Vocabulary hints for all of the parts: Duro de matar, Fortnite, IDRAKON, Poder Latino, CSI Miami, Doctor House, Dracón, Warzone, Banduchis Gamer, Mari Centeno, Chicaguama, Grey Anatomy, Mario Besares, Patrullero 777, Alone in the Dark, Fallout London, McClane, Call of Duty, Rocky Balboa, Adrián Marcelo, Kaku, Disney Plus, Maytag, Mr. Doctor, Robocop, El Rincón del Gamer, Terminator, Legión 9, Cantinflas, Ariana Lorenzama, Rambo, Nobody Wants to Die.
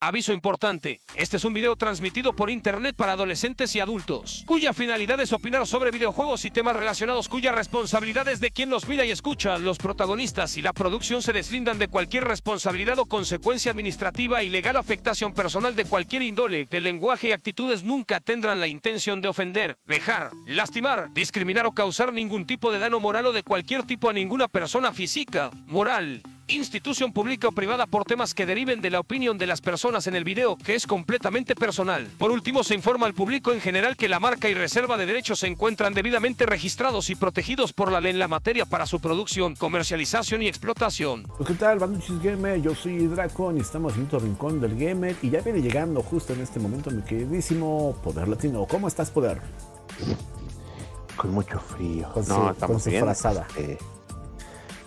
Aviso importante, este es un video transmitido por internet para adolescentes y adultos, cuya finalidad es opinar sobre videojuegos y temas relacionados, cuya responsabilidad es de quien los mira y escucha. Los protagonistas y la producción se deslindan de cualquier responsabilidad o consecuencia administrativa y legal, afectación personal de cualquier índole. El lenguaje y actitudes nunca tendrán la intención de ofender, dejar, lastimar, discriminar o causar ningún tipo de daño moral o de cualquier tipo a ninguna persona física, moral, institución pública o privada, por temas que deriven de la opinión de las personas en el video, que es completamente personal. Por último, se informa al público en general que la marca y reserva de derechos se encuentran debidamente registrados y protegidos por la ley en la materia para su producción, comercialización y explotación. Pues, ¿qué tal, Banduchis Gamer? Yo soy IDRAKON y estamos en el Rincón del Gamer, y ya viene llegando justo en este momento mi queridísimo Poder Latino. ¿Cómo estás, Poder? Con mucho frío. Con no, estamos bien.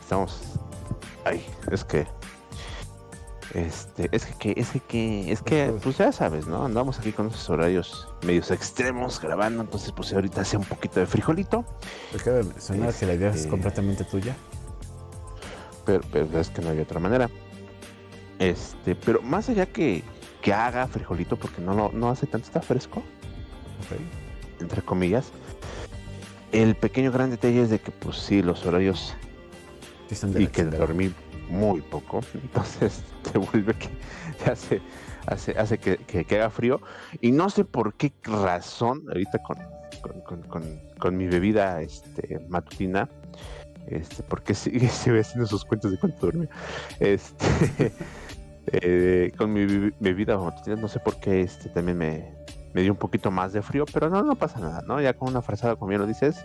Estamos... Ay, es que, pues ya sabes, ¿no? Andamos aquí con esos horarios medios extremos grabando, entonces pues ahorita hace un poquito de frijolito. Porque suena que la idea es completamente tuya. Pero es que no hay otra manera. Pero más allá que haga frijolito, porque no hace tanto, está fresco. Okay. Entre comillas. El pequeño gran detalle es de que, pues sí, los horarios... Y que dormí muy poco, entonces te vuelve que te hace que haga frío. Y no sé por qué razón, ahorita con mi bebida matutina, porque sigue haciendo sus cuentas de cuánto dormí. Con mi bebida matutina, no sé por qué también me dio un poquito más de frío, pero no pasa nada, ¿no? Ya con una frazada, como bien lo dices,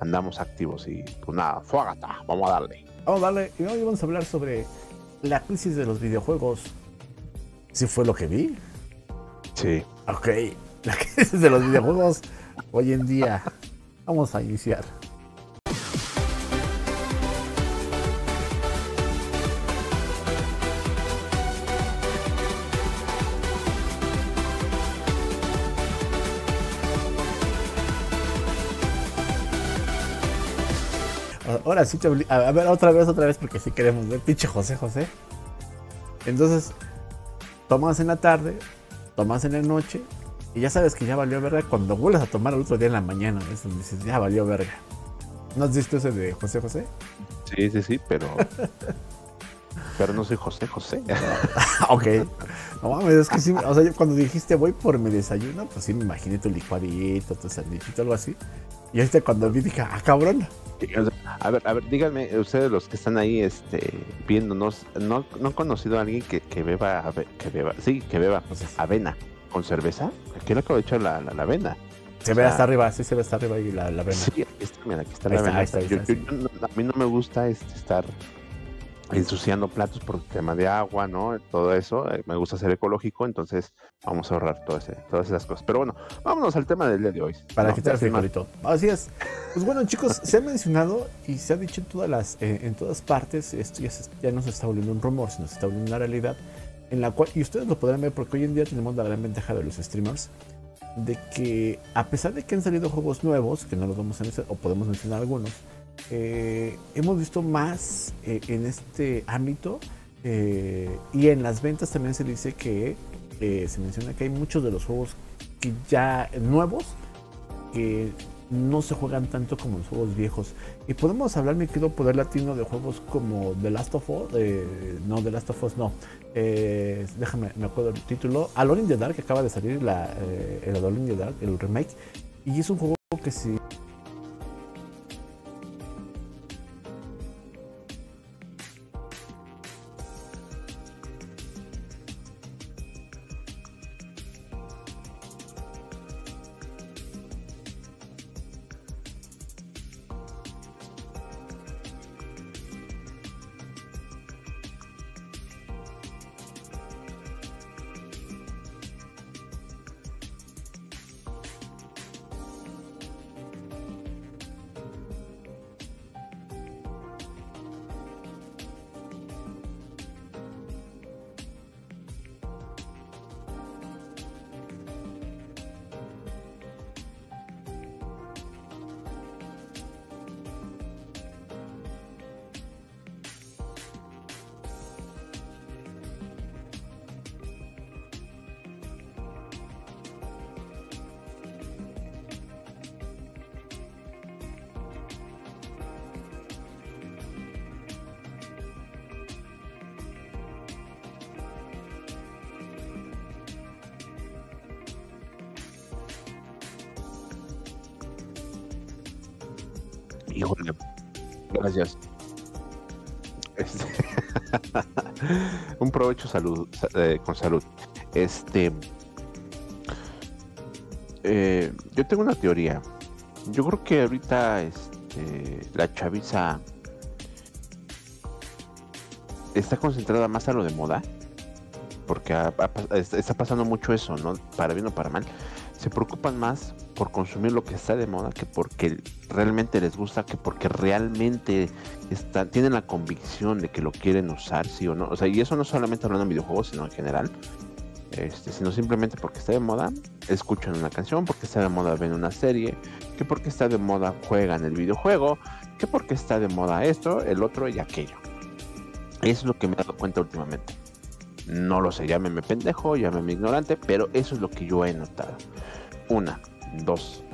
andamos activos y pues nada, fuágata, vamos a darle. Vamos a darle, y hoy vamos a hablar sobre la crisis de los videojuegos. ¿Sí fue lo que vi? Sí. Ok, la crisis de los videojuegos hoy en día. Vamos a iniciar. Ahora sí, a ver, otra vez, porque sí queremos ver, pinche José. Entonces, tomas en la tarde, tomas en la noche, y ya sabes que ya valió verga cuando vuelves a tomar el otro día en la mañana. Es donde dices, ya valió verga. ¿No has visto ese de José? Sí, pero... pero no soy José. Ok. No mames, es que sí, o sea, yo cuando dijiste voy por mi desayuno, pues sí me imaginé tu licuadito, tu sandwichito, algo así. Y cuando vi dije, ah, cabrón. A ver, díganme, ustedes los que están ahí viéndonos, ¿no han conocido a alguien que beba avena con cerveza? Aquí le acabo de echar la avena. Se ve hasta arriba, sí se ve hasta arriba y la avena. Sí, aquí está la avena. A mí no me gusta estar ensuciando platos por el tema de agua, ¿no? Todo eso, me gusta ser ecológico, entonces vamos a ahorrar todas esas cosas. Pero bueno, vámonos al tema del día de hoy. Para quitar el frijolito. Así es. Pues bueno, chicos, se ha mencionado y se ha dicho en todas partes, esto ya no se está volviendo un rumor, sino se está volviendo una realidad, en la cual, y ustedes lo podrán ver porque hoy en día tenemos la gran ventaja de los streamers, de que a pesar de que han salido juegos nuevos, que no los vamos a mencionar, o podemos mencionar algunos, hemos visto más en este ámbito, y en las ventas también se dice que se menciona que hay muchos de los juegos que ya nuevos que no se juegan tanto como los juegos viejos. Y podemos hablar, mi querido Poder Latino, de juegos como me acuerdo el título, Alone in the Dark, que acaba de salir el Alone in the Dark, el remake, y es un juego que sí. Híjole, gracias. Un provecho con salud. Yo tengo una teoría. Yo creo que ahorita la chaviza está concentrada más a lo de moda, porque está pasando mucho eso, ¿no? Para bien o para mal, se preocupan más por consumir lo que está de moda que porque realmente les gusta, que porque realmente tienen la convicción de que lo quieren usar, sí o no. O sea, y eso no solamente hablando de videojuegos, sino en general, sino simplemente porque está de moda, escuchan una canción, porque está de moda ven una serie, que porque está de moda juegan el videojuego, que porque está de moda esto, el otro y aquello. Eso es lo que me he dado cuenta últimamente. No lo sé, llámeme pendejo, llámeme ignorante, pero eso es lo que yo he notado. Una, dos,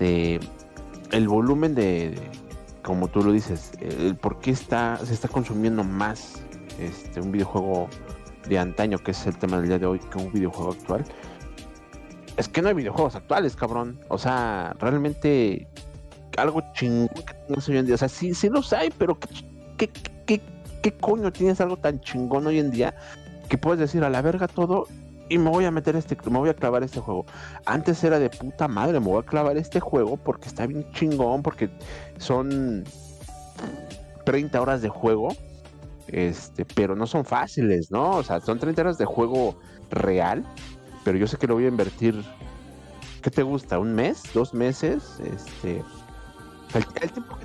el volumen de, como tú lo dices, el por qué se está consumiendo más un videojuego de antaño, que es el tema del día de hoy, que un videojuego actual. Es que no hay videojuegos actuales, cabrón. O sea, realmente algo chingón que tengas hoy en día. O sea, sí, sí los hay, pero ¿Qué coño tienes algo tan chingón hoy en día que puedes decir a la verga todo y me voy a meter me voy a clavar este juego? Antes era de puta madre, me voy a clavar este juego porque está bien chingón, porque son 30 horas de juego, pero no son fáciles, ¿no? O sea, son 30 horas de juego real, pero yo sé que lo voy a invertir, ¿qué te gusta? ¿Un mes? ¿2 meses? El tiempo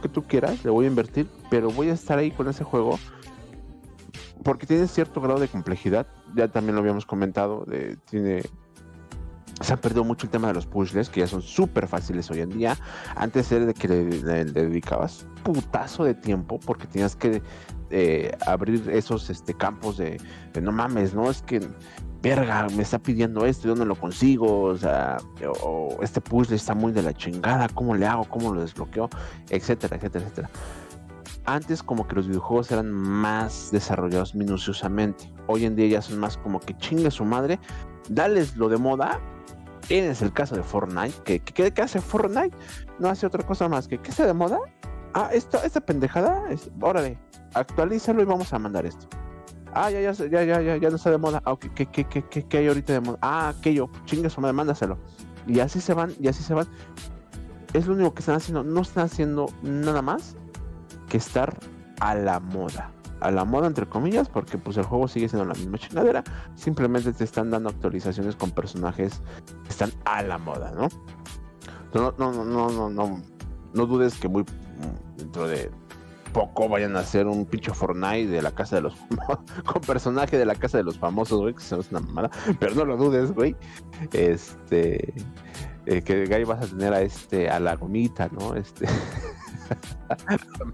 que tú quieras, le voy a invertir, pero voy a estar ahí con ese juego porque tiene cierto grado de complejidad. Ya también lo habíamos comentado, se ha perdido mucho el tema de los puzzles, que ya son súper fáciles hoy en día. Antes era de que le dedicabas putazo de tiempo porque tenías que abrir esos campos de no mames, no, es que verga, me está pidiendo esto, yo no lo consigo, o sea, este puzzle está muy de la chingada, ¿cómo le hago? ¿Cómo lo desbloqueo? Etcétera, etcétera, etcétera. Antes como que los videojuegos eran más desarrollados minuciosamente. Hoy en día ya son más como que chingue su madre, dales lo de moda. Tienes el caso de Fortnite, que hace Fortnite, no hace otra cosa más que sea de moda. Ah, esta pendejada, órale, actualízalo y vamos a mandar esto. Ah, ya no está de moda. Ah, okay, ¿qué hay ahorita de moda? Ah, aquello, chingue su madre, mándaselo. Y así se van, Es lo único que están haciendo. No están haciendo nada más que estar a la moda. A la moda, entre comillas, porque pues el juego sigue siendo la misma chingadera. Simplemente te están dando actualizaciones con personajes que están a la moda, ¿no? No dudes que muy dentro de poco vayan a hacer un pinche Fortnite de la casa de los famosos, con personaje de la casa de los famosos, güey, que se nos una mamada, pero no lo dudes, güey. Que ahí vas a tener a la gomita, ¿no? A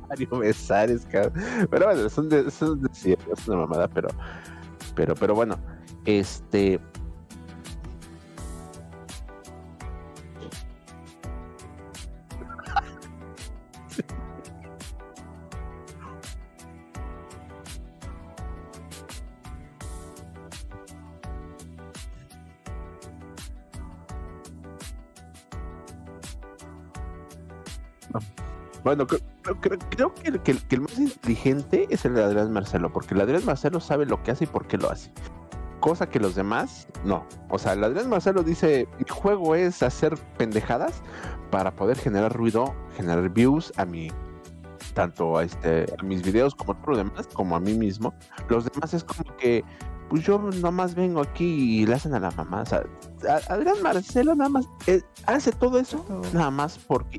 Mario Besares, cabrón. Pero bueno, es una mamada, pero bueno, bueno, creo que el más inteligente es el de Adrián Marcelo, porque el Adrián Marcelo sabe lo que hace y por qué lo hace, cosa que los demás no. O sea, el Adrián Marcelo dice, mi juego es hacer pendejadas para poder generar ruido, generar views a mí, tanto a mis videos como a otros demás, como a mí mismo. Los demás es como que, pues yo nomás vengo aquí y le hacen a la mamá. O sea, Adrián Marcelo nada más hace todo eso, nada más porque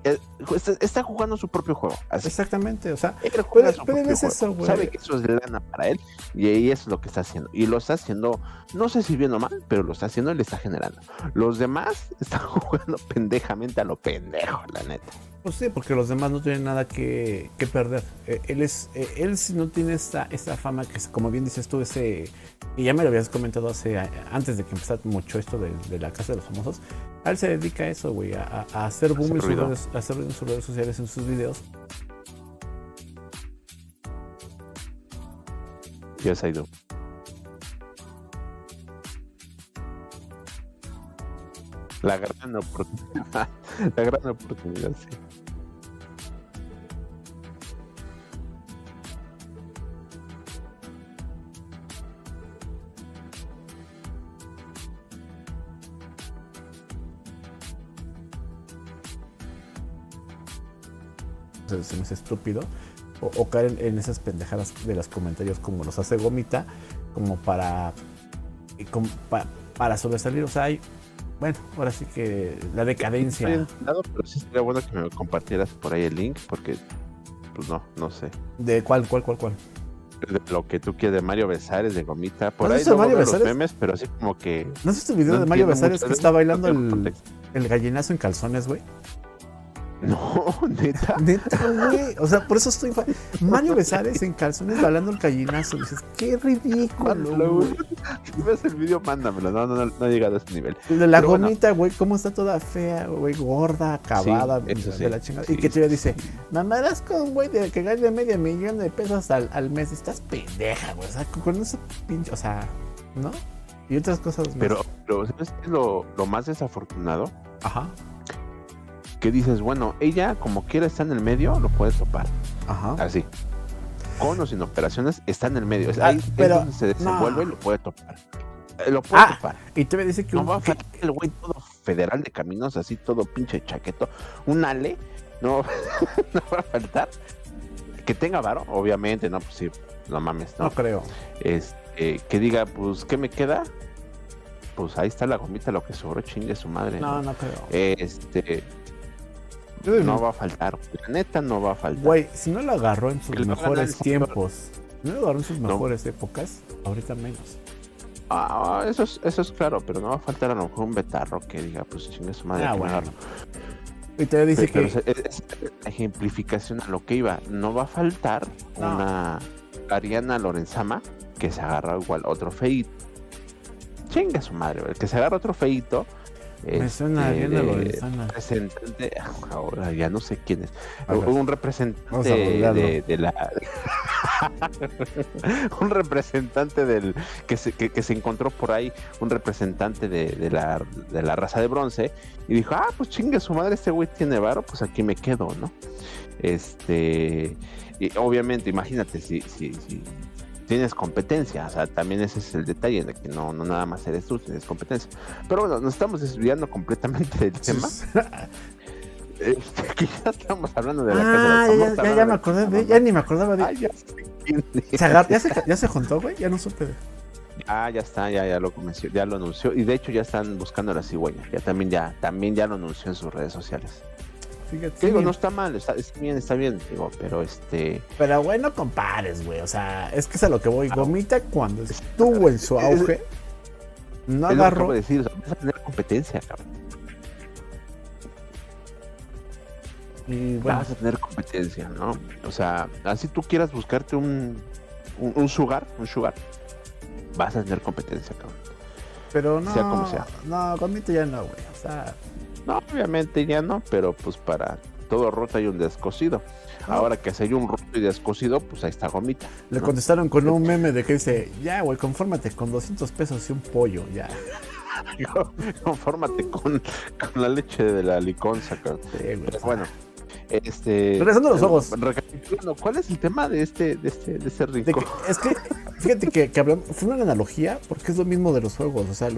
está jugando su propio juego. Así. Exactamente, o sea, él juega su propio juego. Sabe que eso es lana para él y eso es lo que está haciendo. Y lo está haciendo, no sé si bien o mal, pero lo está haciendo y le está generando. Los demás están jugando pendejamente a lo pendejo, la neta. Pues sí, porque los demás no tienen nada que perder. Él si no tiene esta fama que, como bien dices tú, y ya me lo habías comentado antes de que empezara mucho esto de la casa de los famosos. A él se dedica a eso, güey, a hacer boom a hacer en sus redes sociales, en sus videos. Yes, I do. La gran oportunidad. La gran oportunidad, sí. Se me hace estúpido o caer en esas pendejadas de los comentarios como los hace Gomita, como para sobresalir. O sea, hay, bueno, ahora sí que la decadencia. Pero sí sería bueno que me compartieras por ahí el link, porque pues no sé. ¿De cuál? De lo que tú quieres, de Mario Besares, de Gomita. Por ahí no veo los memes, pero así como que... ¿No has visto el video de Mario Besares que está bailando el gallinazo en calzones, güey? No, neta. Neta, güey. O sea, por eso estoy... Mario Besares en calzones bailando el gallinazo. Dices, qué ridículo, güey. Si ves el video, mándamelo. No ha llegado a ese nivel. De la Gomita, güey, cómo está toda fea, güey, gorda, acabada, sí, eso sí, de la chingada. Sí, y que te dice, mamarás con, güey, que gane $500,000 al mes. Estás pendeja, güey. O sea, con esos pinches... O sea, ¿no? Y otras cosas más. Pero ¿sabes qué es lo más desafortunado? Ajá. Que dices, bueno, ella como quiera está en el medio, lo puedes topar. Ajá. Así. Con o sin operaciones, está en el medio. Ahí pero, es donde se desenvuelve y lo puede topar. Lo puede topar. Y te dice que no va a faltar el güey todo federal de caminos, así todo pinche chaqueto. Un ale, no va a faltar. Que tenga varo, obviamente, no, pues sí, no mames, no. No creo. Que diga, pues, ¿qué me queda? Pues ahí está la Gomita, lo que sobró, chingue su madre. No creo. No va a faltar, la neta no va a faltar. Güey, si no lo agarró en sus mejores tiempos, no lo agarró en sus mejores épocas, ahorita menos. Ah, eso es claro, pero no va a faltar a lo mejor un betarro que diga, pues chingue su madre, que bueno. Y te dice es ejemplificación a lo que iba, no va a faltar una Ariana Lorenzama que se agarra igual otro feito. Chinga su madre, el que se agarra otro feito. Me suena bien de Lorenzana. Representante, ahora ya no sé quién es. Un representante de la un representante del que se encontró por ahí, un representante de la raza de bronce, y dijo, pues chingue su madre, este güey tiene varo, pues aquí me quedo, ¿no? Y obviamente, imagínate si tienes competencia, o sea, también ese es el detalle, de que no nada más eres tú, tienes competencia. Pero bueno, nos estamos desviando completamente del tema. Que ya estamos hablando de la casa de los famosos. Ya me acordé, ya ni me acordaba de... ¿Ya se juntó, güey? Ya no supe. Ya está, ya lo convenció, ya lo anunció. Y de hecho ya están buscando la cigüeña, ya también lo anunció en sus redes sociales. Fíjate, digo, no está mal, está bien, digo, pero Pero güey, no compares, güey, o sea, es que es a lo que voy. Gomita cuando estuvo en su auge, no agarró... Es lo que acabo de decir, vas a tener competencia, cabrón. Y bueno, vas a tener competencia, ¿no? O sea, así tú quieras buscarte un sugar, vas a tener competencia, cabrón. Pero no, sea como sea. No, Gomita ya no, güey, o sea... No, obviamente ya no, pero pues para todo roto hay un descosido. Ahora que si hay un roto y descosido, pues ahí está Gomita. Le contestaron con un meme de que dice, ya güey, confórmate con $200 y un pollo, ya. Confórmate con la leche de la liconza. Sí, pero bueno, regresando a los ojos. Recapitulando, ¿cuál es el tema de este rincón? Fíjate que hablamos, fue una analogía, porque es lo mismo de los juegos. O sea,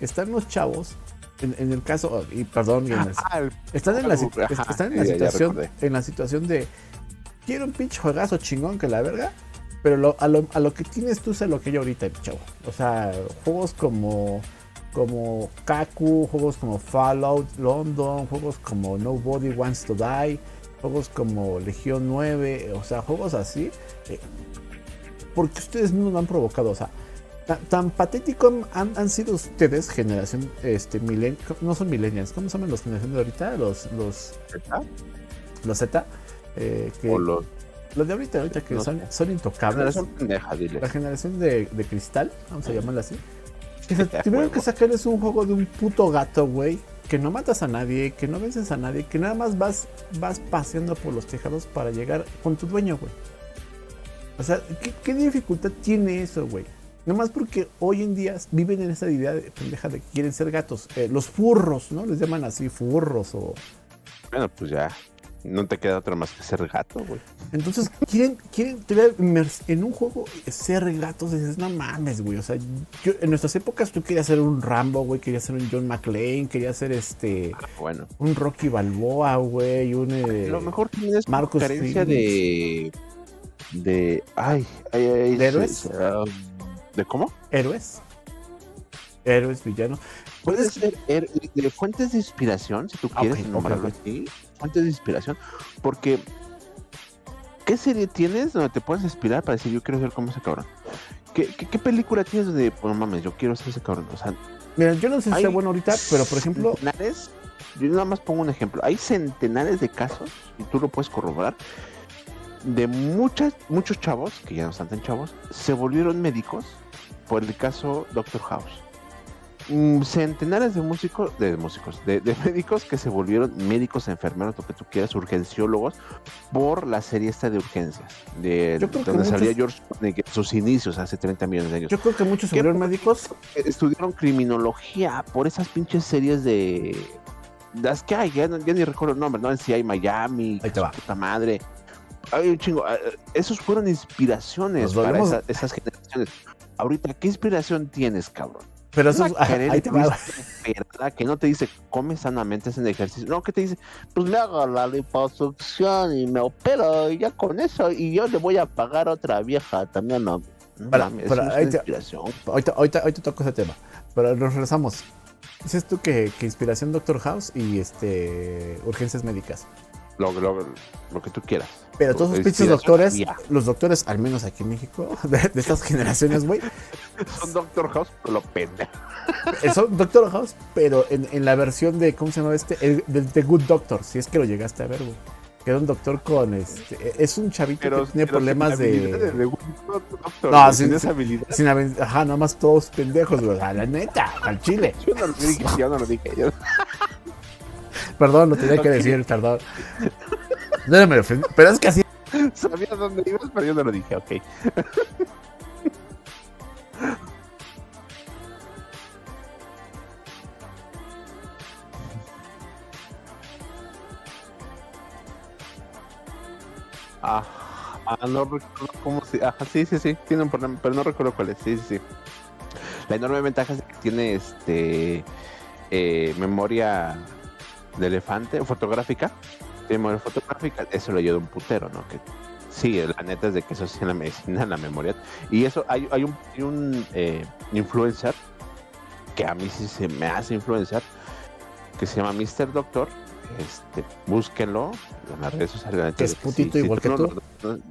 están los chavos. En el caso, y perdón, están en la situación de quiero un pinche juegazo chingón que la verga, pero a lo que tienes tú es a lo que yo ahorita, chavo. O sea, juegos como Kaku, juegos como Fallout London, juegos como Nobody Wants to Die, juegos como Legión 9, o sea, juegos así, porque ustedes mismos lo han provocado, o sea. Tan patético han sido ustedes, generación, no son millennials, ¿cómo se llaman los generación de ahorita? Los Z, los de ahorita que son intocables. La generación de cristal, vamos a llamarla así. Que tuvieron que sacarles un juego de un puto gato, güey, que no matas a nadie, que no vences a nadie, que nada más vas paseando por los tejados para llegar con tu dueño, güey. O sea, ¿qué dificultad tiene eso, güey? Nomás porque hoy en día viven en esa idea de pendeja de que quieren ser gatos. Los furros, ¿no? Les llaman así, furros o... Bueno, pues ya. No te queda otra más que ser gato, güey. Entonces, quieren en un juego ser gatos. Dices, no mames, güey. O sea, yo, en nuestras épocas tú querías ser un Rambo, güey. Querías ser un John McClane. Querías ser bueno, un Rocky Balboa, güey. Un lo mejor tienes Marcos carencia de ¿de héroes? ¿De cómo? Héroes. Héroes, villanos. Puedes ser de fuentes de inspiración, si tú quieres nombrarlo así. Fuentes de inspiración, porque ¿qué serie tienes donde te puedes inspirar para decir yo quiero ser como ese cabrón? ¿Qué película tienes donde, pues no mames, yo quiero ser ese cabrón? O sea, mira, yo no sé si está bueno ahorita, pero por ejemplo... Centenares, yo nada más pongo un ejemplo. Hay centenares de casos, y tú lo puedes corroborar, de muchos chavos, que ya no están tan chavos, se volvieron médicos por el caso Doctor House. Centenares de músicos, de médicos que se volvieron médicos, enfermeros, lo que tú quieras, urgenciólogos, por la serie esta de urgencias, de donde salía George en sus inicios hace 30 millones de años. Yo creo que muchos se volvieron médicos. Estudiaron criminología por esas pinches series de... Las que hay, ya ni recuerdo el nombre, ¿no? En CI Miami, ahí te va. Puta madre. Ay, un chingo. Esos fueron inspiraciones para esas generaciones. Ahorita, ¿qué inspiración tienes, cabrón? Pero eso ahí te va. Que no te dice, come sanamente en ejercicio. No, que te dice, pues me hago la liposucción y me opero y ya con eso. Y yo le voy a pagar a otra vieja también. No, ahorita toco ese tema. Pero nos regresamos. Dices tú que inspiración Doctor House y urgencias médicas. Lo que tú quieras. Pero todos esos pinches doctores, los doctores, al menos aquí en México, de estas generaciones, güey. Son Doctor House, pero lo pendejo. Son Doctor House, pero en la versión de, ¿cómo se llama del The Good Doctor, si es que lo llegaste a ver, güey. Que era un doctor con, es un chavito que tiene problemas de Good Doctor, no, sin esa habilidad. Sin habilidad. Ajá, nada más todos pendejos, güey. A la neta, al chile. Yo no lo dije. Perdón, lo tenía que decir, tardado. No me ofendí, pero es que así. Sabías dónde ibas, pero yo no lo dije, ok. No recuerdo cómo se... Ajá, sí, tiene un problema, pero no recuerdo cuál es, sí. La enorme ventaja es que tiene memoria de elefante, fotográfica. Tiene memoria fotográfica, eso lo ayuda un putero, ¿no? Que sí, la neta es de que eso sí en la medicina, en la memoria. Y eso, hay un influencer, que a mí sí se me hace influencer, que se llama Mr. Doctor. Búsquenlo en las redes sociales. ¿Qué es putito sí, igual que tú?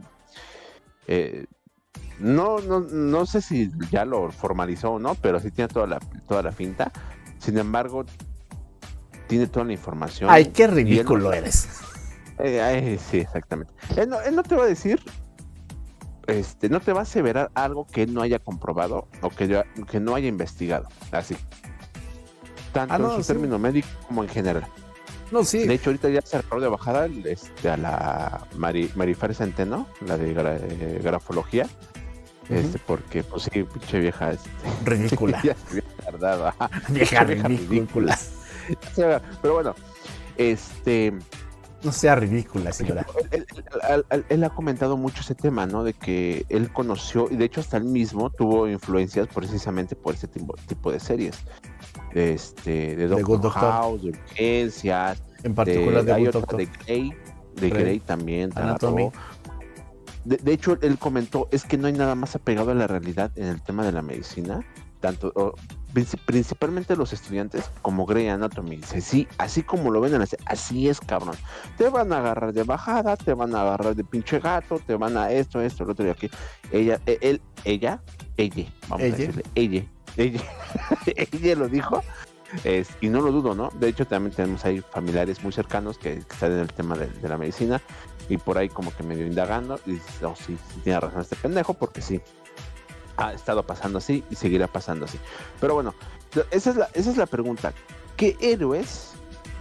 No sé si ya lo formalizó o no, pero sí tiene toda la finta. Sin embargo, tiene toda la información. Ay, qué ridículo eres. Sí, exactamente. Él no te va a decir, no te va a aseverar algo que él no haya comprobado o que no haya investigado. Así. Tanto en su término médico como en general. No, sí. De hecho, ahorita ya se acabó de bajada a la Mari Centeno, la de grafología. Porque, pues sí, pinche vieja. Ridícula. Ya se había tardado. Vieja ridícula. Pero bueno, no sea ridícula, señora. Él ha comentado mucho ese tema, ¿no? De que él conoció, y de hecho hasta él mismo tuvo influencias precisamente por ese tipo de series. De Doctor House, de urgencias, en particular de Grey también. De hecho, él comentó, es que no hay nada más apegado a la realidad en el tema de la medicina, tanto... principalmente los estudiantes como Grey Anatomy, sí, así como lo ven, así es, cabrón. Te van a agarrar de bajada, te van a agarrar de pinche gato, te van a esto, lo otro y aquí. Ella lo dijo, y no lo dudo, ¿no? De hecho, también tenemos ahí familiares muy cercanos que están en el tema de la medicina y por ahí como que medio indagando y dices, oh, sí, tiene razón este pendejo, porque sí ha estado pasando así y seguirá pasando así. Pero bueno, esa es la pregunta. ¿Qué héroes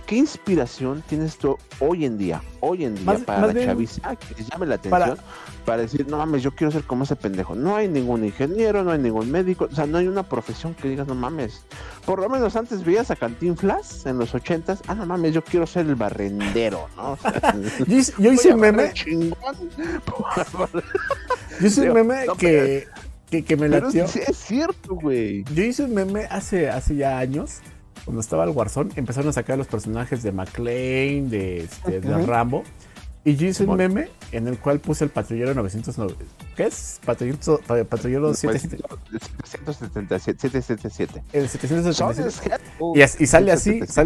¿Qué inspiración tienes tú hoy en día más, para más la chaviza que les llame la atención para decir, no mames, yo quiero ser como ese pendejo? No hay ningún ingeniero, no hay ningún médico, o sea, no hay una profesión que digas, no mames. Por lo menos antes veías a Cantinflas en los 80s, ah, no mames, yo quiero ser el barrendero, ¿no? O sea, yo hice un meme. Yo hice un meme que me latió. Es cierto, güey. Yo hice un meme hace ya años. Cuando estaba el Warzone, empezaron a sacar los personajes de McClane, de Rambo. Y yo hice un meme en el cual puse el patrullero 909. ¿Qué es? Patrullero 777. El 777. Y sale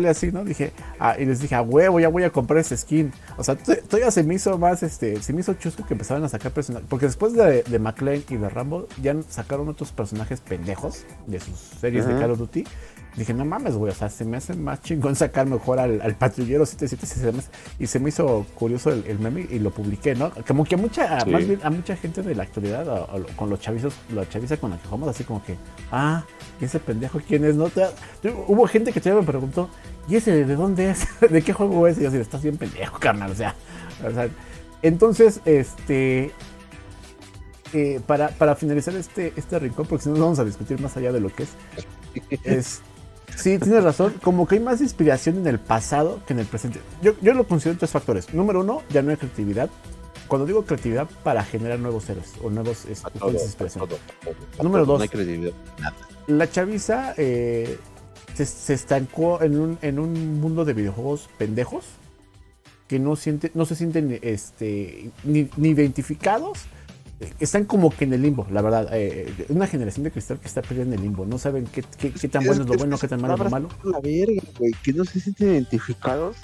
así, ¿no? Dije, y les dije, a huevo, ya voy a comprar ese skin. O sea, todavía se me hizo más, se me hizo chusco que empezaban a sacar personajes. Porque después de McClane y de Rambo, ya sacaron otros personajes pendejos de sus series de Call of Duty. Dije, no mames, güey, o sea, se me hace más chingón sacar mejor al patrullero 777. Y se me hizo curioso el meme y lo publiqué, ¿no? Como que más bien a mucha gente de la actualidad, con los chavizos, la chaviza con la que jugamos, así como que, ah, ese pendejo, ¿quién es? No, hubo gente que todavía me preguntó, ¿y ese de dónde es? ¿De qué juego es? Y yo, estás bien pendejo, carnal, o sea. Entonces, para finalizar este rincón, porque si no nos vamos a discutir más allá de lo que es sí, tienes razón, como que hay más inspiración en el pasado que en el presente. Yo lo considero en tres factores. Número uno, ya no hay creatividad. Cuando digo creatividad, para generar nuevos héroes o nuevos expresiones. Número dos, no hay creatividad. La chaviza se estancó en un mundo de videojuegos pendejos que no se sienten ni identificados. Están como que en el limbo, la verdad. Una generación de cristal que está perdida en el limbo. No saben qué tan bueno es lo bueno, qué tan malo es lo malo. La verga, güey, que no se sienten identificados.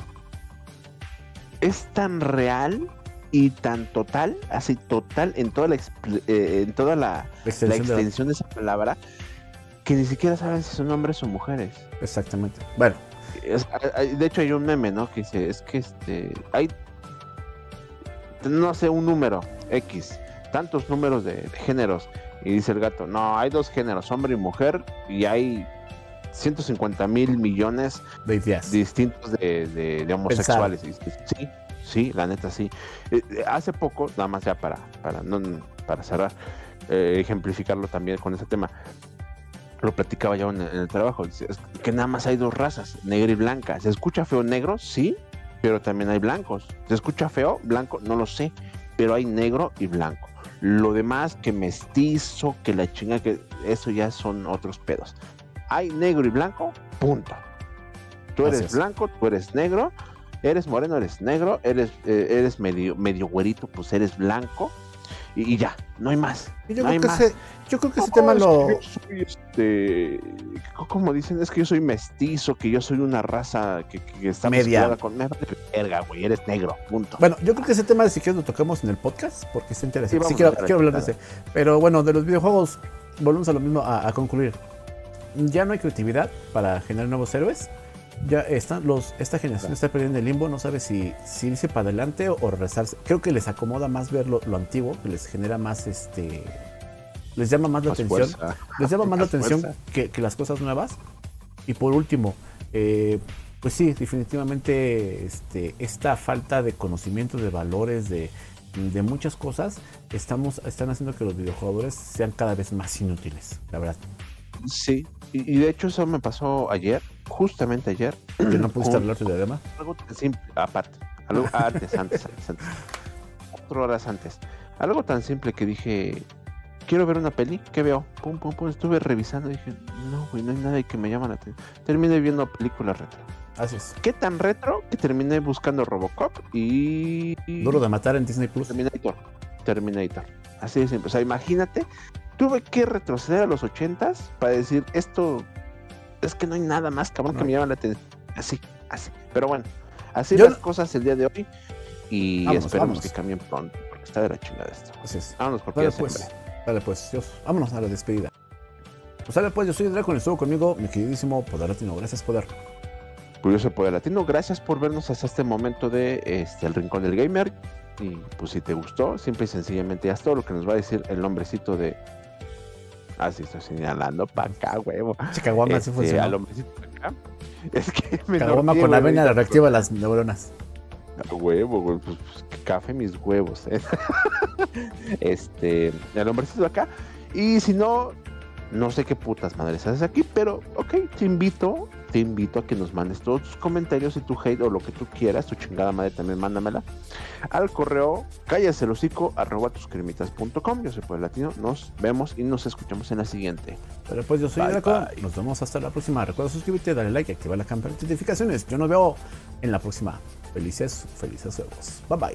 Es tan real y tan total, así total, en toda la extensión de esa palabra, que ni siquiera saben si son hombres o mujeres. Exactamente. Bueno. De hecho, hay un meme, ¿no? Que dice, es que hay, no sé, un número X, tantos números de géneros, y dice el gato, no, hay dos géneros, hombre y mujer, y hay 150,000,000,000 de ideas distintos de homosexuales. Sí, la neta sí. Hace poco, nada más ya para cerrar, ejemplificarlo también con ese tema, lo platicaba yo en el trabajo, dice, es que nada más hay dos razas, negra y blanca. ¿Se escucha feo negro? Sí, pero también hay blancos. ¿Se escucha feo blanco? No lo sé, pero hay negro y blanco. Lo demás, que mestizo, que la chinga, que eso ya son otros pedos. Hay negro y blanco, punto. Tú eres blanco, tú eres negro, eres moreno, eres negro, eres medio güerito, pues eres blanco. Y ya, no hay más. Yo creo que ese tema lo... Yo soy como dicen, es que yo soy mestizo, que yo soy una raza que está mezclada con... Me vale verga, güey, eres negro, punto. Bueno, yo creo que ese tema, si quieres, lo tocamos en el podcast, porque es interesante. Sí, quiero hablar de ese. Pero bueno, de los videojuegos, volvemos a lo mismo, a concluir. Ya no hay creatividad para generar nuevos héroes. Ya esta generación está perdiendo el limbo, no sabe si irse para adelante o regresarse. Creo que les acomoda más ver lo antiguo, que les genera más les llama más la atención. Les llama más la atención que las cosas nuevas. Y por último, pues sí, definitivamente esta falta de conocimiento, de valores, de muchas cosas, están haciendo que los videojuegos sean cada vez más inútiles, la verdad. Sí, y de hecho eso me pasó ayer, justamente ayer. ¿Que no pudiste hablar de tema? Algo tan simple, aparte, algo antes, 4 horas antes. Algo tan simple que dije, quiero ver una peli, ¿qué veo? Pum, estuve revisando y dije, no, güey, no hay nada que me llama la atención. Terminé viendo películas retro. Así es. ¿Qué tan retro? Que terminé buscando Robocop y... Duro de matar en Disney Plus. Terminator. Así de simple, o sea, imagínate... Tuve que retroceder a los 80s para decir, esto es que no hay nada más, cabrón, que me llama la atención. Así. Pero bueno, así las cosas el día de hoy. Y esperemos que cambien pronto, porque está de la chingada esto. Así es. Vámonos, porque ya siempre. Dale pues, Dios. Vámonos a la despedida. Pues dale pues, yo soy Dracón y estuvo conmigo mi queridísimo Poder Latino. Gracias, Poder. Curioso Poder Latino. Gracias por vernos hasta este momento de El Rincón del Gamer. Y pues si te gustó, simple y sencillamente haz todo lo que nos va a decir el nombrecito de... Ah, sí, estoy señalando para acá, huevo. Chicaguama, sí funciona. Al hombrecito para acá. Es que me Chicaguama con avena le reactiva las neuronas. Huevo, güey, pues café mis huevos, ¿eh? El hombrecito acá. Y si no, no sé qué putas madres haces aquí, pero ok, te invito a que nos mandes todos tus comentarios y tu hate o lo que tú quieras, tu chingada madre también mándamela al correo callaselocico@tuscremitas.com. Yo soy Poder Latino, nos vemos y nos escuchamos en la siguiente. Pero pues yo soy IDRAKON, nos vemos hasta la próxima. Recuerda suscribirte, darle like y activar la campana de notificaciones. Yo nos veo en la próxima. Felices juegos. Bye bye.